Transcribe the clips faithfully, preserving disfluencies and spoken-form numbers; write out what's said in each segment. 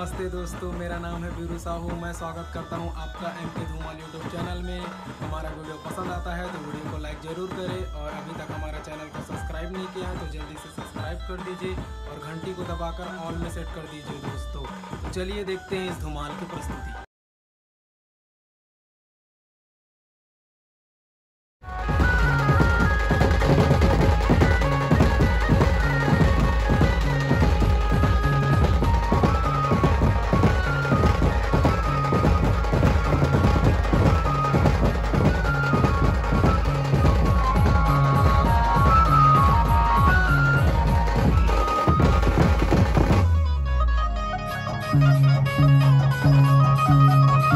नमस्ते दोस्तों, मेरा नाम है वीरू साहू। मैं स्वागत करता हूं आपका एमपी धुमाल यूट्यूब चैनल में। हमारा वीडियो पसंद आता है तो वीडियो को लाइक ज़रूर करें, और अभी तक हमारा चैनल को सब्सक्राइब नहीं किया है तो जल्दी से सब्सक्राइब कर दीजिए और घंटी को दबाकर ऑल में सेट कर दीजिए दोस्तों। तो चलिए देखते हैं इस धुमाल की प्रस्तुति।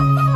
We'll be right back.